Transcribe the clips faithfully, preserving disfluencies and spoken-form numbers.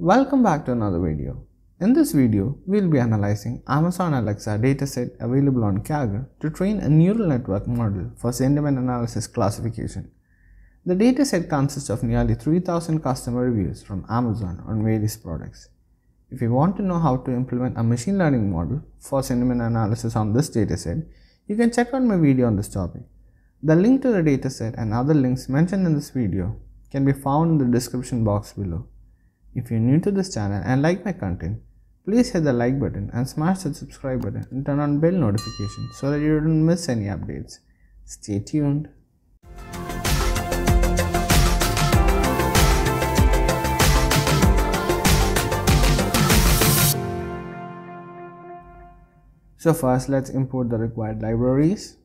Welcome back to another video. In this video, we'll be analyzing Amazon Alexa dataset available on Kaggle to train a neural network model for sentiment analysis classification. The dataset consists of nearly three thousand customer reviews from Amazon on various products. If you want to know how to implement a machine learning model for sentiment analysis on this dataset, you can check out my video on this topic. The link to the dataset and other links mentioned in this video can be found in the description box below. If you're new to this channel and like my content, please hit the like button and smash the subscribe button and turn on bell notification so that you don't miss any updates. Stay tuned. So first, let's import the required libraries.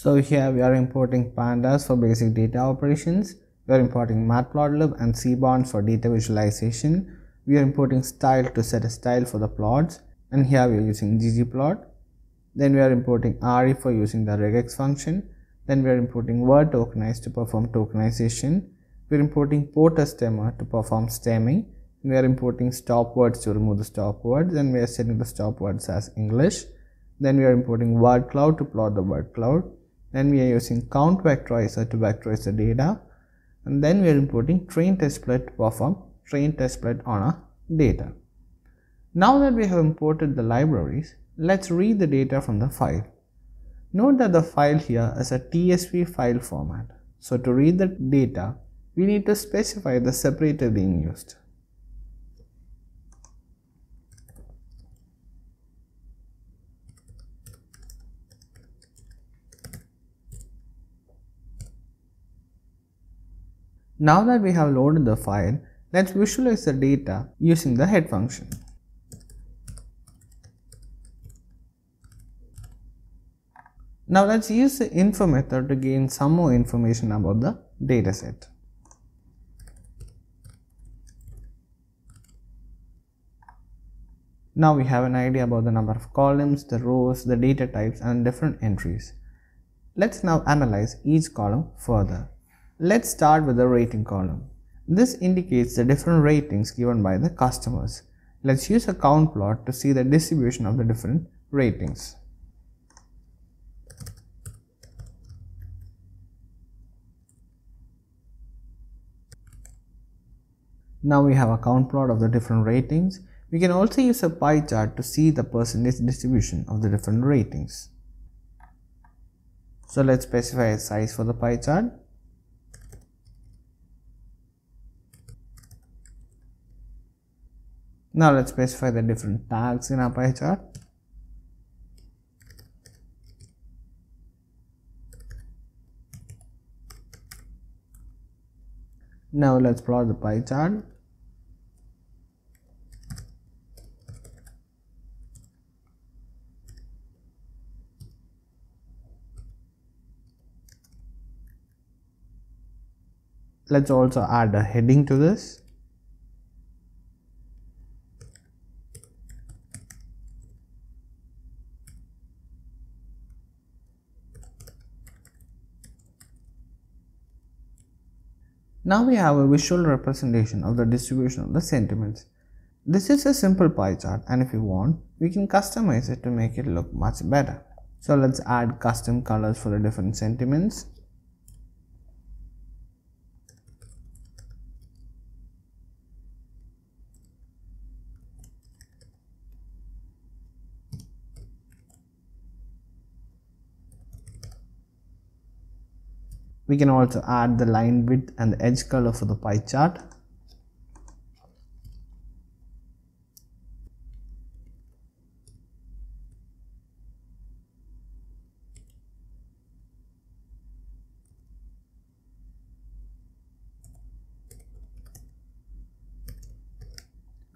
So here we are importing pandas for basic data operations, we are importing matplotlib and seaborn for data visualization, we are importing style to set a style for the plots, and here we are using ggplot. Then we are importing re for using the regex function, then we are importing word tokenize to perform tokenization, we are importing porter stemmer to perform stemming, we are importing stop words to remove the stop words, and we are setting the stop words as English. Then we are importing Word Cloud to plot the word cloud. Then we are using count vectorizer to vectorize the data, and then we are importing train test split to perform train test split on our data. Now that we have imported the libraries, let's read the data from the file. Note that the file here is a T S V file format. So to read the data, we need to specify the separator being used. Now that we have loaded the file, let's visualize the data using the head function. Now let's use the info method to gain some more information about the dataset. Now we have an idea about the number of columns, the rows, the data types, and different entries. Let's now analyze each column further. Let's start with the rating column. This indicates the different ratings given by the customers. Let's use a count plot to see the distribution of the different ratings. Now we have a count plot of the different ratings. We can also use a pie chart to see the percentage distribution of the different ratings. So let's specify a size for the pie chart. Now let's specify the different tags in our pie chart. Now let's plot the pie chart. Let's also add a heading to this. Now we have a visual representation of the distribution of the sentiments. This is a simple pie chart, and if you want, we can customize it to make it look much better. So let's add custom colors for the different sentiments. We can also add the line width and the edge color for the pie chart.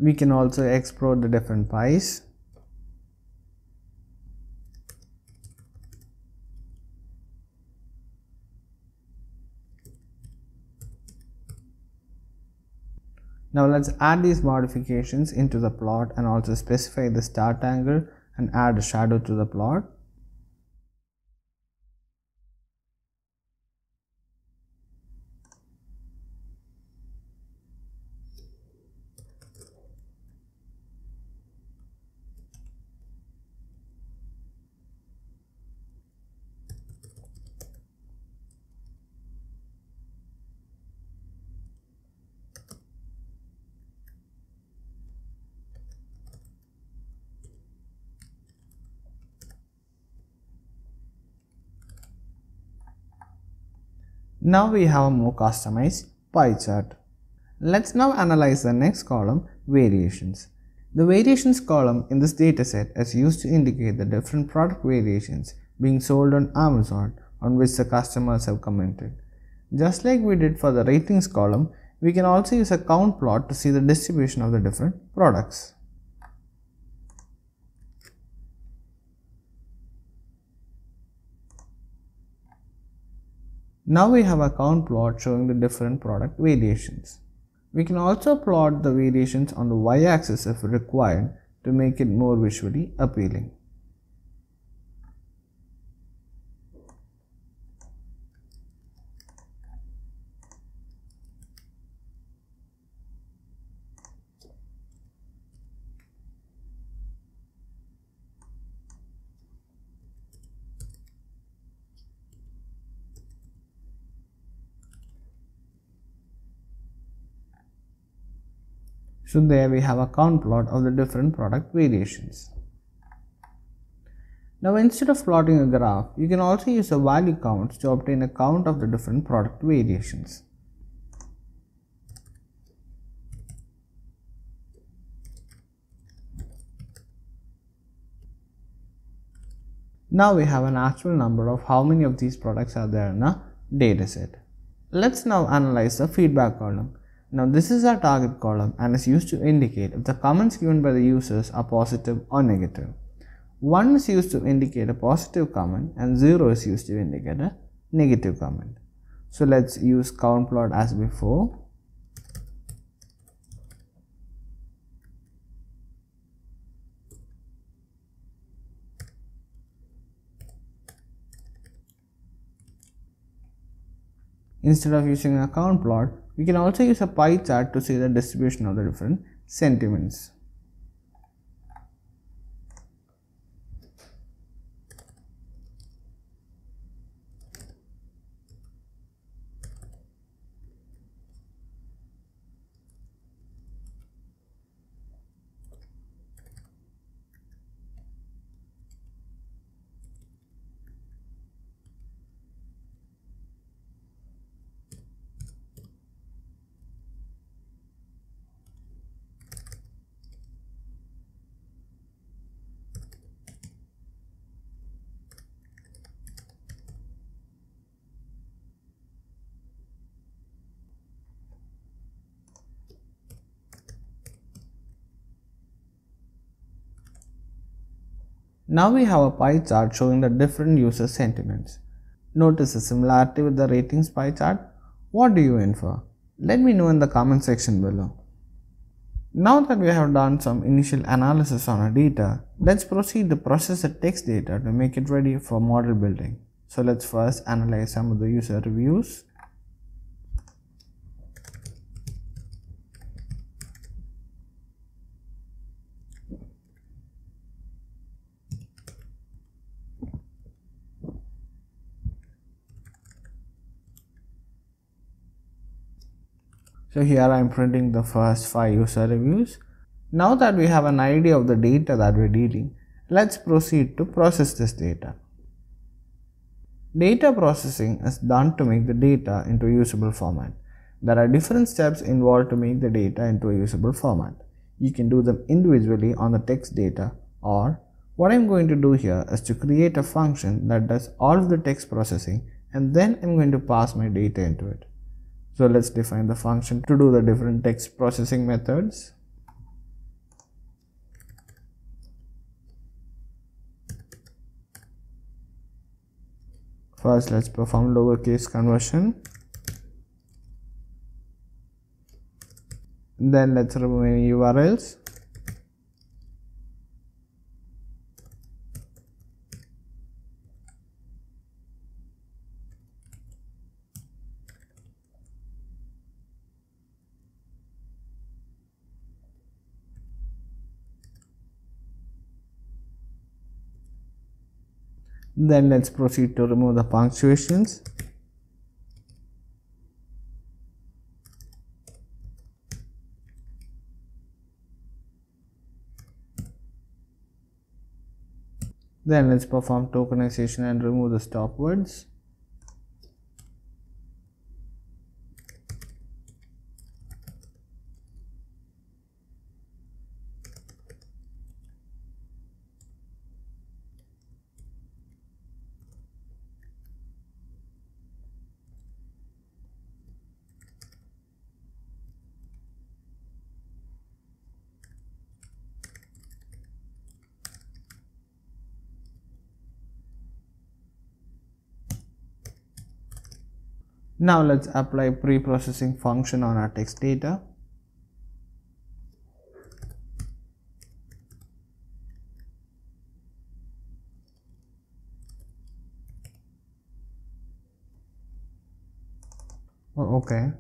We can also explore the different pies. Now let's add these modifications into the plot and also specify the start angle and add a shadow to the plot. Now we have a more customized pie chart. Let's now analyze the next column, variations. The variations column in this dataset is used to indicate the different product variations being sold on Amazon on which the customers have commented. Just like we did for the ratings column, we can also use a count plot to see the distribution of the different products. Now we have a count plot showing the different product variations. We can also plot the variations on the y-axis if required to make it more visually appealing. So there we have a count plot of the different product variations. Now instead of plotting a graph, you can also use a value count to obtain a count of the different product variations. Now we have an actual number of how many of these products are there in a dataset. Let's now analyze the feedback column. Now this is our target column and is used to indicate if the comments given by the users are positive or negative. one is used to indicate a positive comment and zero is used to indicate a negative comment. So let's use count plot as before. Instead of using a count plot, we can also use a pie chart to see the distribution of the different sentiments. Now we have a pie chart showing the different user sentiments. Notice the similarity with the ratings pie chart. What do you infer? Let me know in the comment section below. Now that we have done some initial analysis on our data, let's proceed to process the text data to make it ready for model building. So let's first analyze some of the user reviews. So here I am printing the first five user reviews. Now that we have an idea of the data that we are dealing, let's proceed to process this data. Data processing is done to make the data into a usable format. There are different steps involved to make the data into a usable format. You can do them individually on the text data, or what I'm going to do here is to create a function that does all of the text processing, and then I'm going to pass my data into it. So let's define the function to do the different text processing methods. First, let's perform lowercase conversion. Then let's remove any U R Ls. Then let's proceed to remove the punctuations. Then let's perform tokenization and remove the stop words. Now let's apply pre-processing function on our text data. Oh, okay.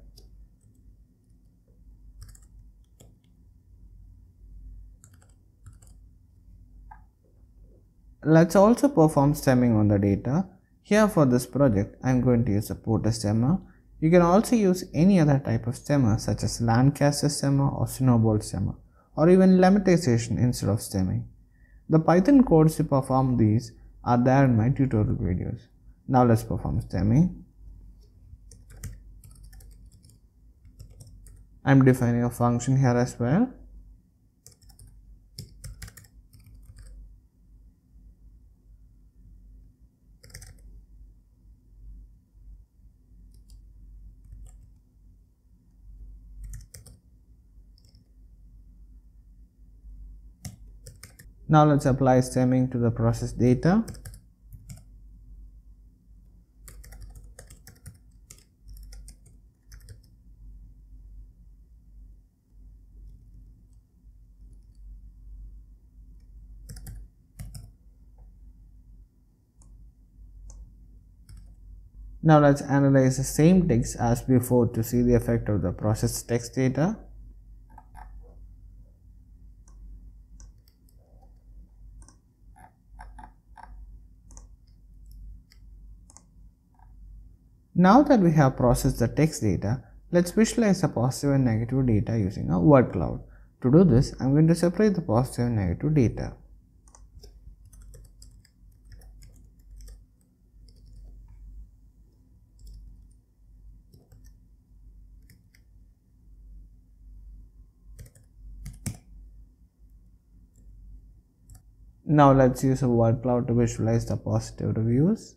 Let's also perform stemming on the data. Here for this project, I am going to use a porter stemmer. You can also use any other type of stemmer such as Lancaster stemmer or Snowball stemmer, or even lemmatization instead of stemming. The Python codes to perform these are there in my tutorial videos. Now let's perform stemming. I am defining a function here as well. Now let's apply stemming to the process data. Now let's analyze the same text as before to see the effect of the process text data. Now that we have processed the text data, let's visualize the positive and negative data using a word cloud. To do this, I'm going to separate the positive and negative data. Now let's use a word cloud to visualize the positive reviews.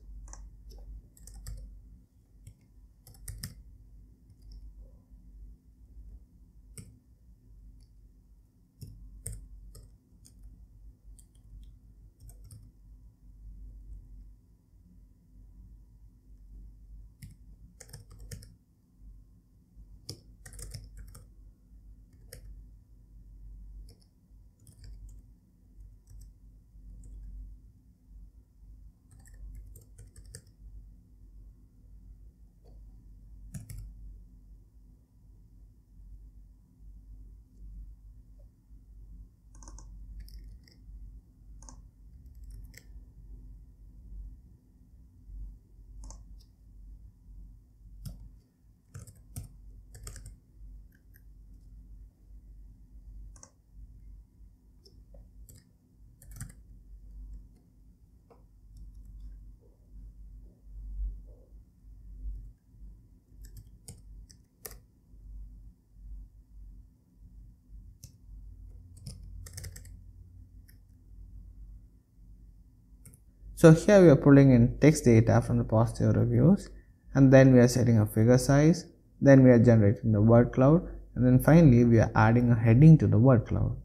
So here we are pulling in text data from the positive reviews, and then we are setting a figure size, then we are generating the word cloud, and then finally we are adding a heading to the word cloud.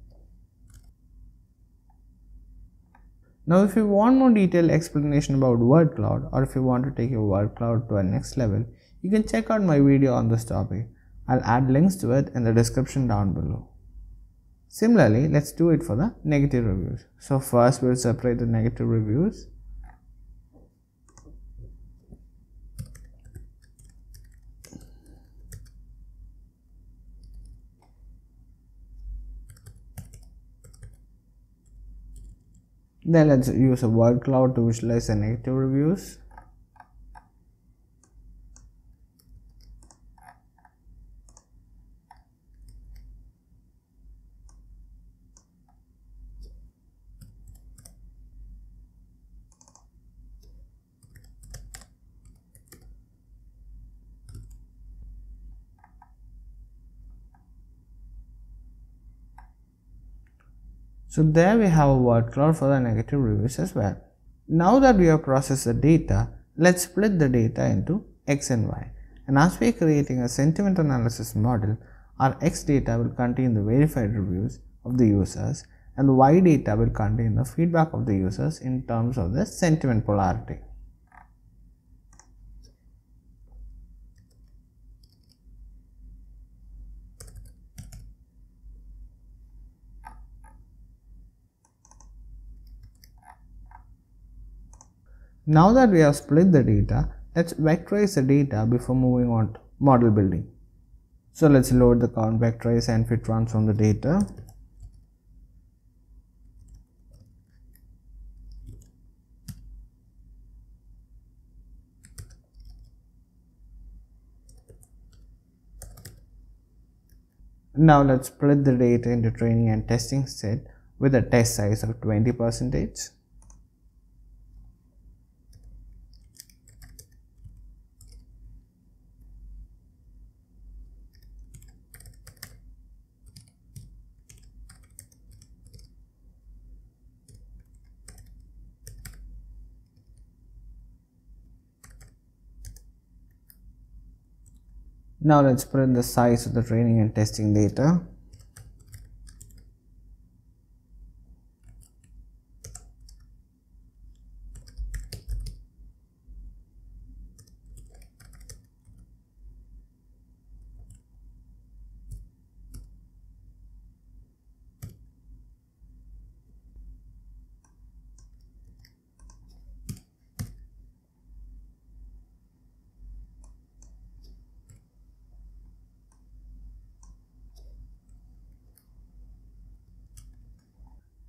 Now if you want more detailed explanation about word cloud, or if you want to take your word cloud to a next level, you can check out my video on this topic. I'll add links to it in the description down below. Similarly, let's do it for the negative reviews. So first we'll separate the negative reviews. Then let's use a word cloud to visualize the negative reviews. So there we have a word cloud for the negative reviews as well. Now that we have processed the data, let's split the data into X and Y. And as we are creating a sentiment analysis model, our X data will contain the verified reviews of the users, and the Y data will contain the feedback of the users in terms of the sentiment polarity. Now that we have split the data, let's vectorize the data before moving on to model building. So let's load the count vectorize and fit transform the data. Now let's split the data into training and testing set with a test size of twenty percent. Now let's print the size of the training and testing data.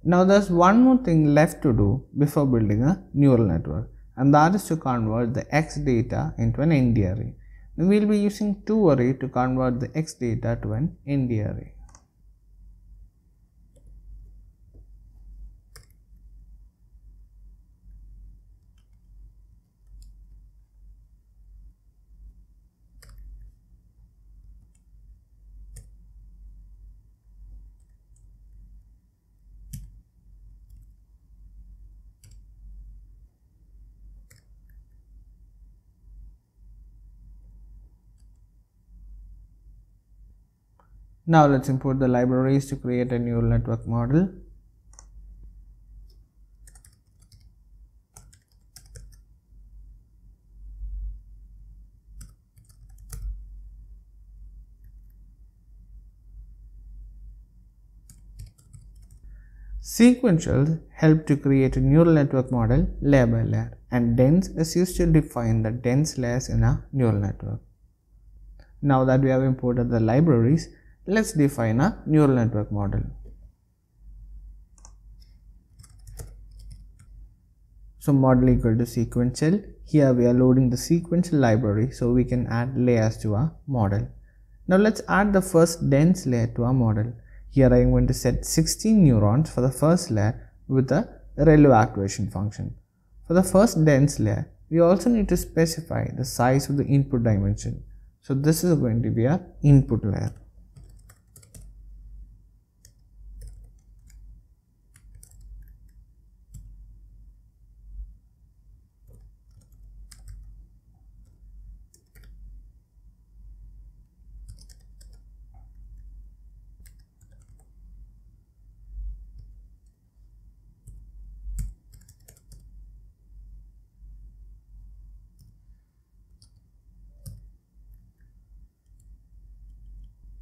Now there's one more thing left to do before building a neural network, and that is to convert the X data into an N D array. And we'll be using two array to convert the X data to an N D array. Now let's import the libraries to create a neural network model. Sequentials help to create a neural network model layer by layer, and dense is used to define the dense layers in a neural network. Now that we have imported the libraries, let's define a neural network model. So model equal to sequential. Here we are loading the sequential library so we can add layers to our model. Now let's add the first dense layer to our model. Here I am going to set sixteen neurons for the first layer with a ReLU activation function. For the first dense layer, we also need to specify the size of the input dimension. So this is going to be our input layer.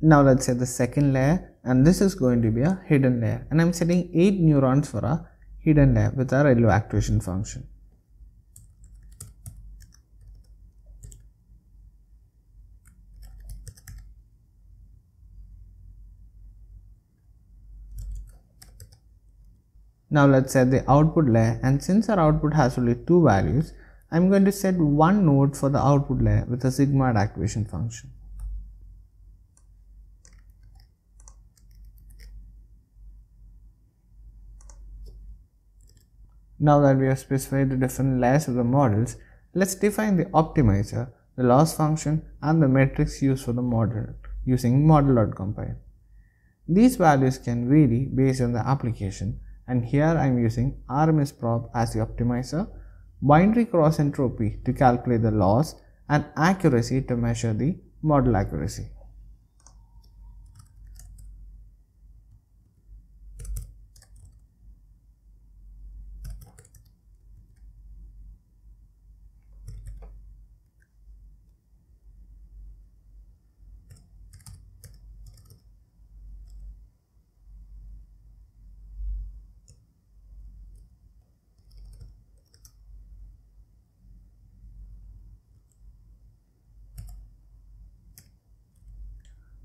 Now let's say the second layer, and this is going to be a hidden layer, and I'm setting eight neurons for a hidden layer with our ReLU activation function. Now let's set the output layer, and since our output has only two values, I'm going to set one node for the output layer with a sigmoid activation function. Now that we have specified the different layers of the models, let's define the optimizer, the loss function, and the matrix used for the model using model.compile. These values can vary based on the application, and here I am using RMSProp as the optimizer, binary cross entropy to calculate the loss, and accuracy to measure the model accuracy.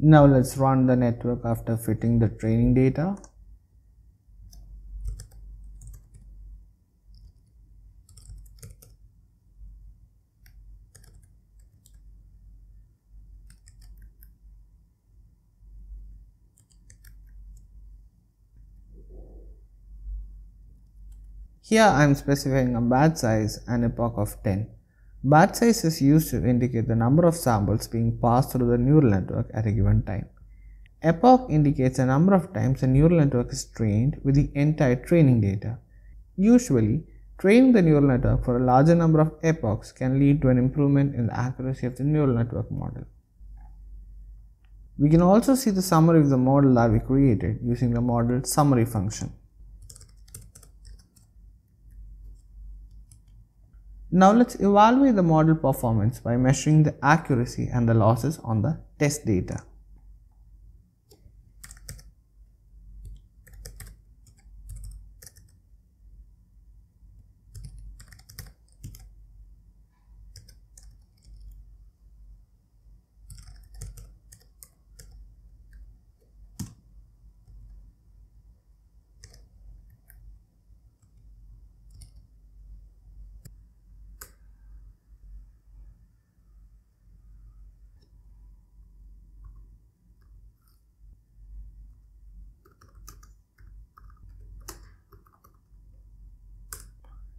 Now let's run the network after fitting the training data. Here I am specifying a batch size and epoch of ten. Batch size is used to indicate the number of samples being passed through the neural network at a given time. Epoch indicates the number of times a neural network is trained with the entire training data. Usually, training the neural network for a larger number of epochs can lead to an improvement in the accuracy of the neural network model. We can also see the summary of the model that we created using the model summary function. Now let's evaluate the model performance by measuring the accuracy and the losses on the test data.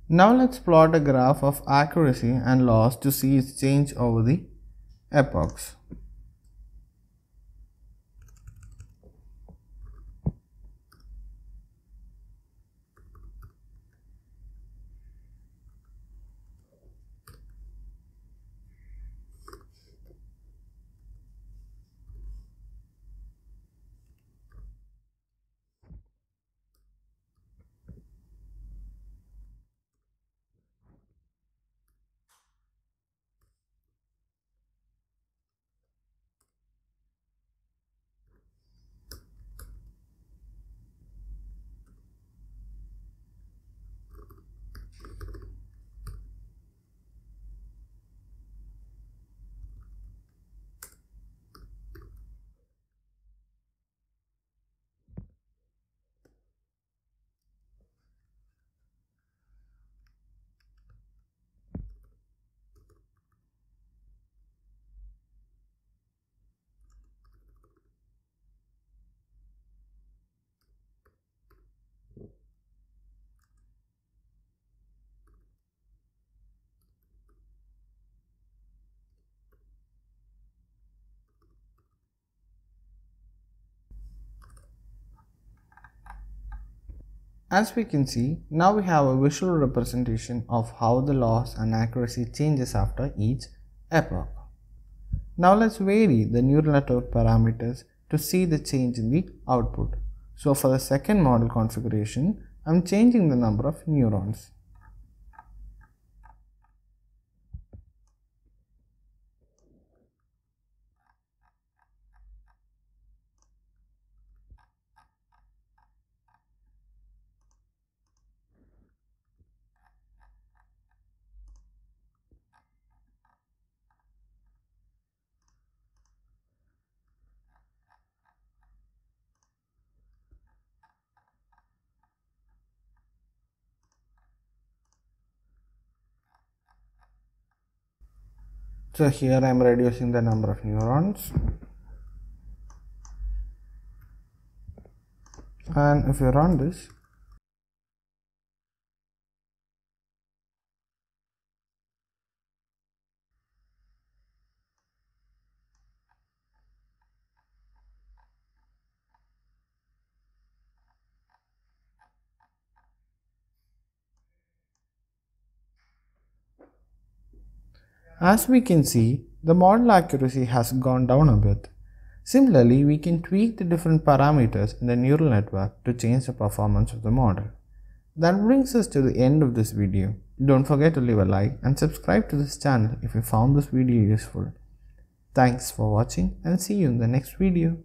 Now let's plot a graph of accuracy and loss to see its change over the epochs. As we can see, now we have a visual representation of how the loss and accuracy changes after each epoch. Now let's vary the neural network parameters to see the change in the output. So for the second model configuration, I'm changing the number of neurons. So here I am reducing the number of neurons, and if you run this, as we can see, the model accuracy has gone down a bit. Similarly, we can tweak the different parameters in the neural network to change the performance of the model. That brings us to the end of this video. Don't forget to leave a like and subscribe to this channel if you found this video useful. Thanks for watching and see you in the next video.